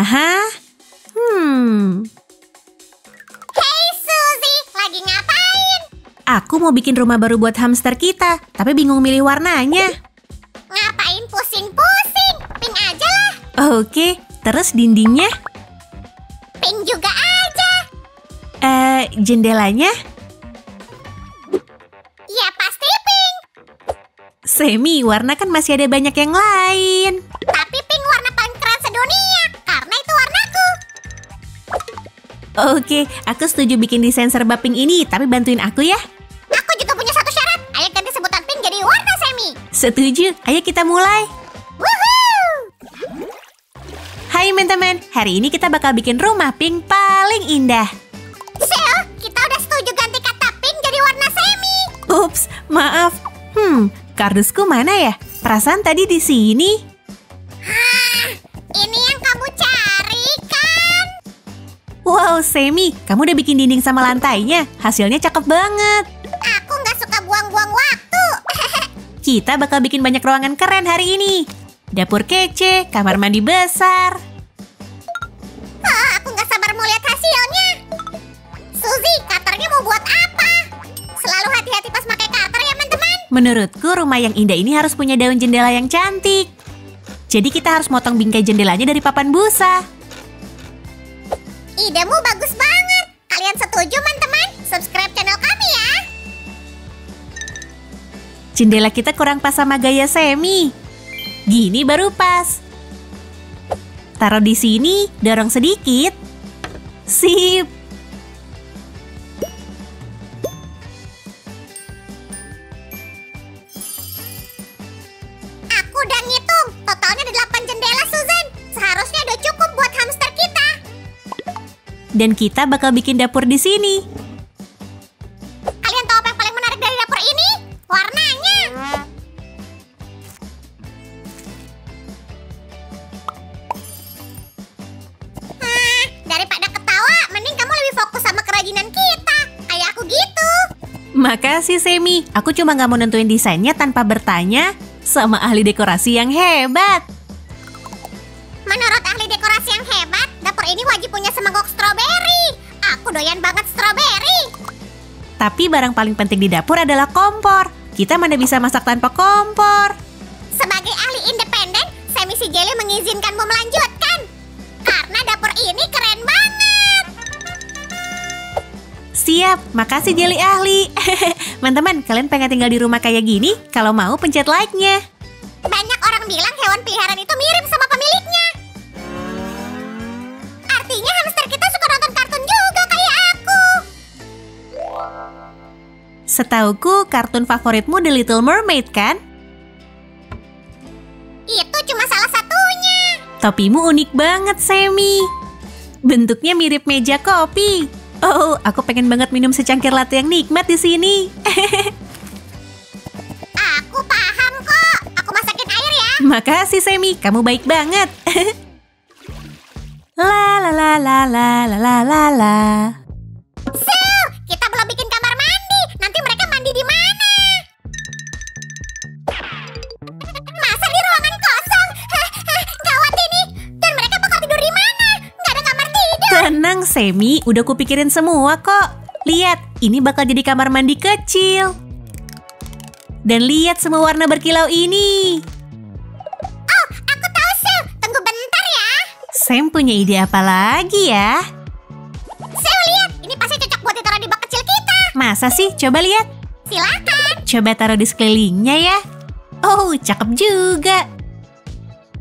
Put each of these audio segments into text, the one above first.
Haha. Hey Suzy, lagi ngapain? Aku mau bikin rumah baru buat hamster kita, tapi bingung milih warnanya. Ngapain pusing-pusing? Pink aja lah. Oke, terus dindingnya? Pink juga aja. Jendelanya? Ya pasti pink. Semi, warna kan masih ada banyak yang lain. Tapi pink warna paling keren sedunia, karena itu warnaku. Oke, aku setuju bikin desain serba pink ini, tapi bantuin aku ya. Aku juga punya satu syarat, ayo ganti sebutan pink jadi warna semi. Setuju, ayo kita mulai. Hai teman-teman, hari ini kita bakal bikin rumah pink paling indah. Sel, kita udah setuju ganti kata pink jadi warna semi. Ups, maaf. Kardusku mana ya? Perasaan tadi di sini. Hah, ini yang kamu cari kan? Wow, Semi, kamu udah bikin dinding sama lantainya. Hasilnya cakep banget. Aku nggak suka buang-buang waktu. Kita bakal bikin banyak ruangan keren hari ini. Dapur kece, kamar mandi besar. Suzy, cutternya mau buat apa? Selalu hati-hati pas pakai cutter ya, teman-teman. Menurutku rumah yang indah ini harus punya daun jendela yang cantik. Jadi kita harus motong bingkai jendelanya dari papan busa. Idemu bagus banget. Kalian setuju, teman-teman? Subscribe channel kami ya. Jendela kita kurang pas sama gaya Semi. Gini baru pas. Taruh di sini, dorong sedikit. Sip. Dan kita bakal bikin dapur di sini. Kalian tahu apa yang paling menarik dari dapur ini? Warnanya. Daripada ketawa, mending kamu lebih fokus sama kerajinan kita. Kayak aku gitu. Makasih, Semi. Aku cuma nggak mau nentuin desainnya tanpa bertanya sama ahli dekorasi yang hebat. Menurut ahli dekorasi yang hebat, dapur ini wajib punya semangkuk stroberi. Aku doyan banget stroberi. Tapi barang paling penting di dapur adalah kompor. Kita mana bisa masak tanpa kompor. Sebagai ahli independen, Semi si Jeli mengizinkanmu melanjutkan. Karena dapur ini keren banget. Siap, makasih Jeli ahli. Teman-teman, kalian pengen tinggal di rumah kayak gini? Kalau mau pencet like-nya. Banyak orang bilang hewan peliharaan itu mirip sama pemiliknya. Artinya hamster kita suka nonton kartun juga kayak aku. Setauku kartun favoritmu The Little Mermaid kan? Itu cuma salah satunya. Topimu unik banget, Semi. Bentuknya mirip meja kopi. Oh, aku pengen banget minum secangkir latte yang nikmat di sini. Aku paham kok. Aku masakin air ya. Makasih, Semi. Kamu baik banget. La la la la la la la la. Sel, kita belum bikin kamar mandi. Nanti mereka mandi di mana? Masa di ruangan kosong? Gawat ini. Dan mereka bakal tidur di mana? Nggak ada kamar tidur. Tenang, Semi. Udah kupikirin semua kok. Lihat, ini bakal jadi kamar mandi kecil. Dan lihat semua warna berkilau ini. Sam punya ide apa lagi ya? Sam, lihat, ini pasti cocok buat ditaruh di bak kecil kita. Masa sih? Coba lihat. Silakan. Coba taruh di sekelilingnya ya. Oh, cakep juga.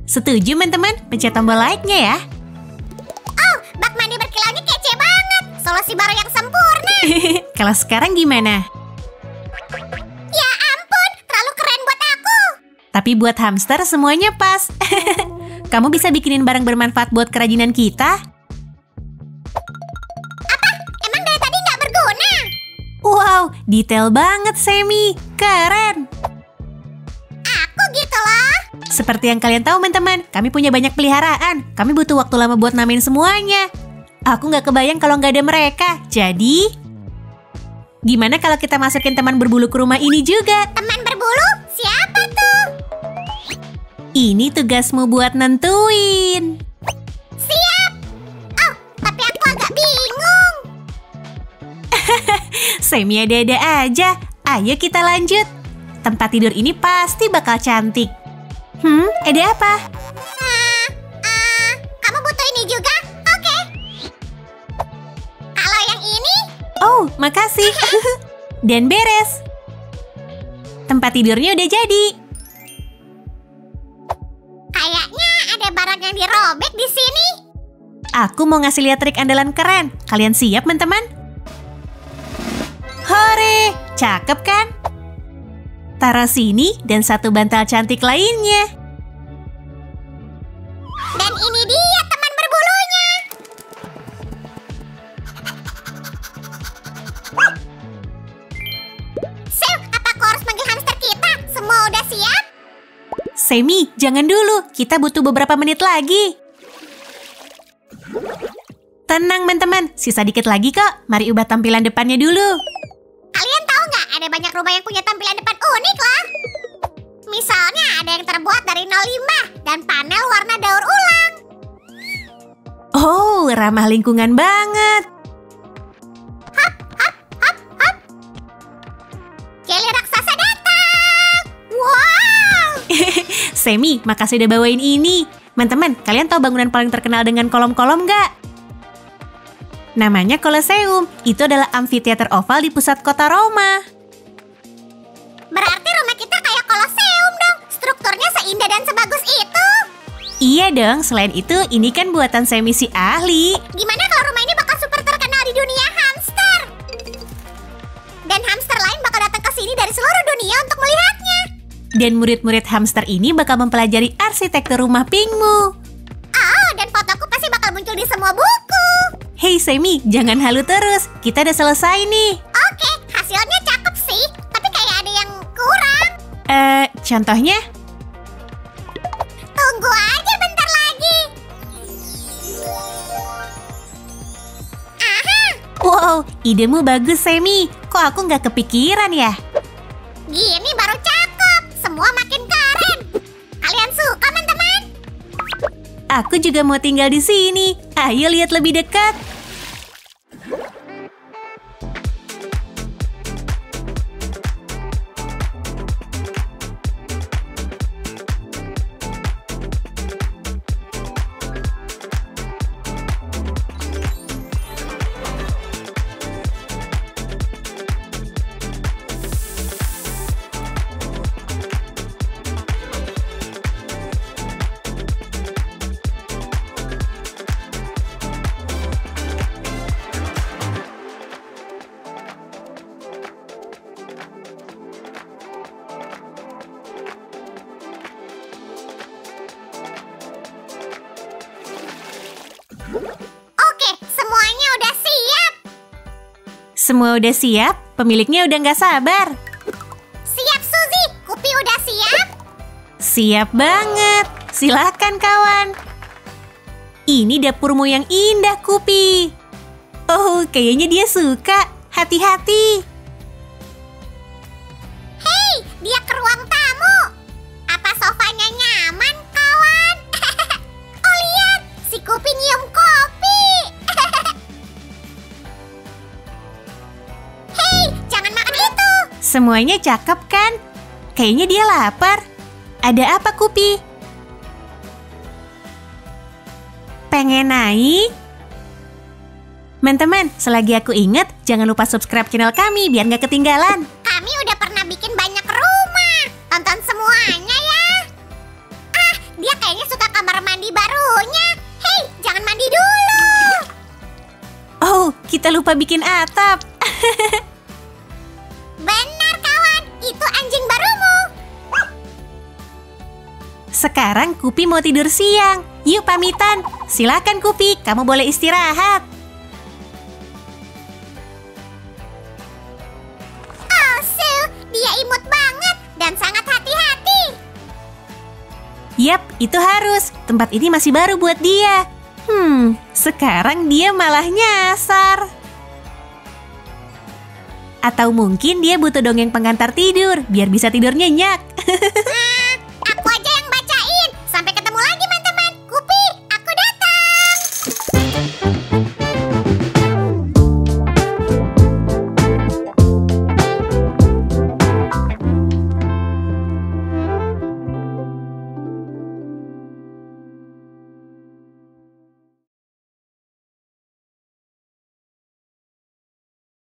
Setuju, teman-teman? Pencet tombol like-nya ya. Oh, bak mandi berkilaunya kece banget. Solusi baru yang sempurna. Kalau sekarang gimana? Ya ampun, terlalu keren buat aku. Tapi buat hamster semuanya pas. Kamu bisa bikinin barang bermanfaat buat kerajinan kita? Apa? Emang dari tadi nggak berguna? Wow, detail banget, Semi. Keren. Aku gitu loh. Seperti yang kalian tahu, teman-teman, kami punya banyak peliharaan. Kami butuh waktu lama buat namain semuanya. Aku nggak kebayang kalau nggak ada mereka. Jadi, gimana kalau kita masukin teman berbulu ke rumah ini juga? Teman berbulu? Siapa tuh? Ini tugasmu buat nentuin. Siap! Semia dada aja. Ayo kita lanjut. Tempat tidur ini pasti bakal cantik. Ada apa? Kamu butuh ini juga? Oke. Kalau yang ini? Oh, makasih. Dan beres. Tempat tidurnya udah jadi. Kayaknya ada barang yang dirobek di sini. Aku mau ngasih lihat trik andalan keren. Kalian siap, teman-teman? Hore! Cakep kan? Taruh sini dan satu bantal cantik lainnya. Dan ini dia teman berbulunya. Sam, apa kau harus panggil hamster kita? Semua udah siap? Sammy, jangan dulu. Kita butuh beberapa menit lagi. Tenang, teman-teman. Sisa dikit lagi kok. Mari ubah tampilan depannya dulu. Kalian tahu nggak ada banyak rumah yang punya tampilan depan unik lah. Misalnya ada yang terbuat dari 05 dan panel warna daur ulang. Oh, ramah lingkungan banget. Hop, hop, hop, hop. Jelly raksasa datang. Wow. Sammy, makasih udah bawain ini. Teman-teman, kalian tahu bangunan paling terkenal dengan kolom-kolom nggak? Namanya Colosseum. Itu adalah amfiteater oval di pusat kota Roma. Berarti rumah kita kayak Colosseum dong. Strukturnya seindah dan sebagus itu. Iya dong, selain itu ini kan buatan Sammy si ahli. Gimana kalau rumah ini bakal super terkenal di dunia hamster? Dan hamster lain bakal datang ke sini dari seluruh dunia untuk melihatnya. Dan murid-murid hamster ini bakal mempelajari arsitektur rumah Pinkmu. Oh, dan fotoku pasti bakal muncul di semua buku. Hei Sammy, jangan halu terus. Kita udah selesai nih. Oke, hasilnya cakep sih. Tapi kayak ada yang kurang. Contohnya? Tunggu aja bentar lagi. Aha. Wow, idemu bagus Sammy. Kok aku nggak kepikiran ya? Gini baru cakep. Semua makin keren. Kalian suka, teman-teman? Aku juga mau tinggal di sini. Ayo lihat lebih dekat. Semua udah siap? Pemiliknya udah nggak sabar. Siap, Suzy. Kupi udah siap? Siap banget. Silakan, kawan. Ini dapurmu yang indah, Kupi. Oh, kayaknya dia suka. Hati-hati. Hei, dia ke ruang tamu. Apa sofanya nyaman, kawan? Oh, lihat. Si Kupi nyium kopi. Semuanya cakep kan? Kayaknya dia lapar. Ada apa, Kupi? Pengen naik? Teman-teman, selagi aku ingat, jangan lupa subscribe channel kami biar nggak ketinggalan. Kami udah pernah bikin banyak rumah. Tonton semuanya ya. Ah, dia kayaknya suka kamar mandi barunya. Hei, jangan mandi dulu. Oh, kita lupa bikin atap. Benar, kawan. Itu anjing barumu. Sekarang Kupi mau tidur siang. Yuk pamitan. Silakan Kupi, kamu boleh istirahat. Oh, Sue. Dia imut banget dan sangat hati-hati. Yap, itu harus. Tempat ini masih baru buat dia. Sekarang dia malah nyasar. Atau mungkin dia butuh dongeng pengantar tidur, biar bisa tidur nyenyak.